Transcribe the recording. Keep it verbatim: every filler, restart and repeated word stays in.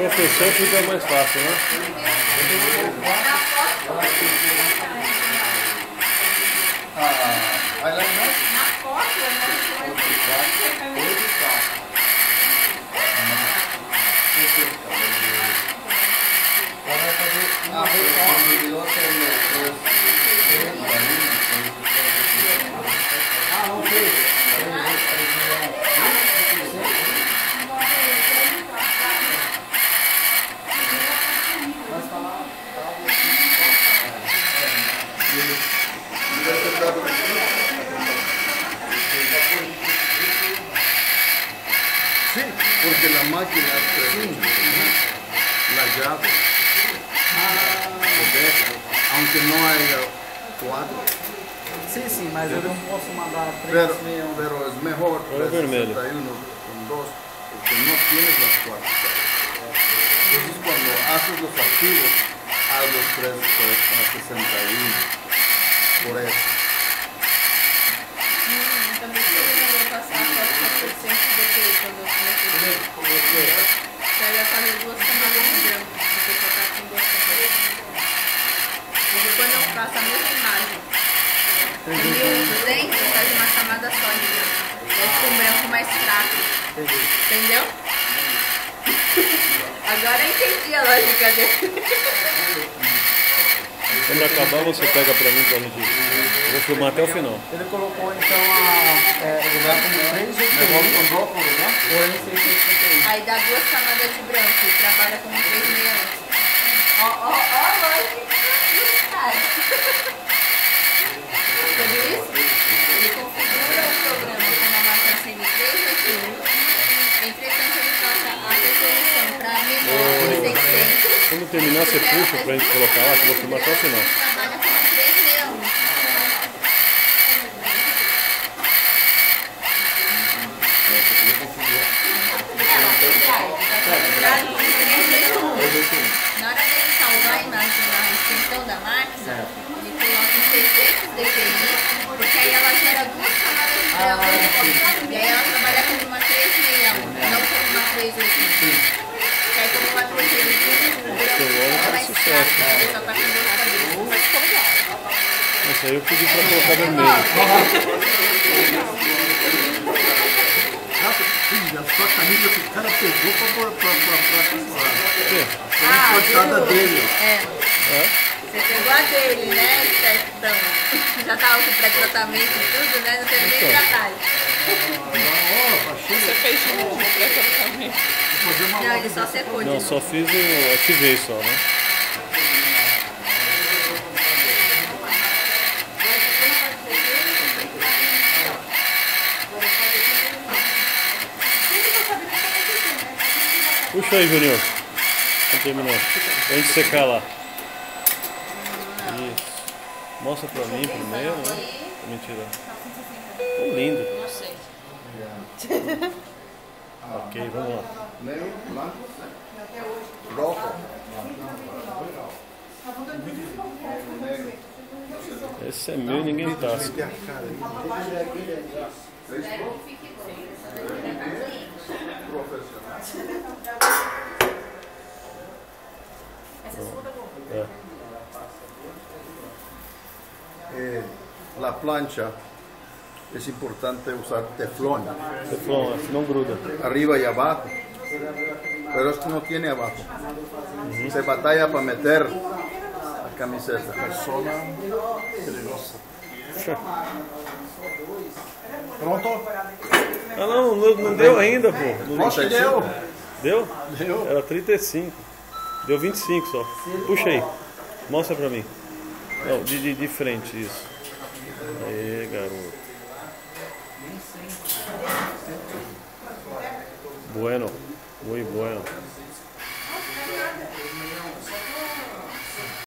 cem por cento fica mais fácil, né? Vai lá na sí, porque la máquina es la llave, aunque no haya cuadro. Sí, sí, mas eu não posso mandar a preto. Pero es mejor vermelho con dos, porque no tienes las cuatro. Entonces cuando haces los archivos, haz los tres para sesenta y uno. Por eso. Faça a mesma imagem. Entendi. E o dente faz uma camada só de branco. Eu fico um branco mais fraco. Entendi. Entendeu? Agora eu entendi a lógica dele. Quando acabar você pega pra mim, pra gente. Eu vou filmar até o final. Ele colocou então a... É, ele vai com três G T I. Né? Aí dá duas camadas de branco e trabalha com três sessenta e oito. Ó, ó, ó, lógica. Quando terminar, você puxa pra gente colocar lá, que eu vou filmar até o final. Na hora de salvar a imagem na extensão da máquina, ele coloca em seiscentos D P I, porque aí ela gera duas camadas de branco, e aí ela trabalha com uma três sessenta e um, não com uma três oitenta. Aí como uma três oitenta, mas aí eu pedi pra colocar vermelho. Filha, a sua camisa que o cara pegou pra pra pra pra dele. É. Você pegou a dele, né? Então, já tava com pré-tratamento e tudo, né? Não teve nem trabalho. Você fez um pré-tratamento. Não, ele só secou. Não, só fiz o... ativei só, né? Puxa aí, Júnior. Vamos terminar. Pra gente secar lá. Isso. Mostra pra mim primeiro, né? Mentira. Ficou lindo. Não sei. Ok, vamos lá. Esse é meu e ninguém tasca. É. La plancha. Es importante usar teflón. Teflón, no gruda. Arriba y abajo. Pero esto no tiene abajo. Uh-huh. Se batalla para meter la camiseta. Persona peligrosa. Sure. Pronto? Ah, não, não, não deu ainda, pô. Nossa, deu. Deu? Deu. Era trinta e cinco. Deu vinte e cinco só. Puxa aí. Mostra pra mim. Não, de, de, de frente, isso. Aê, garoto.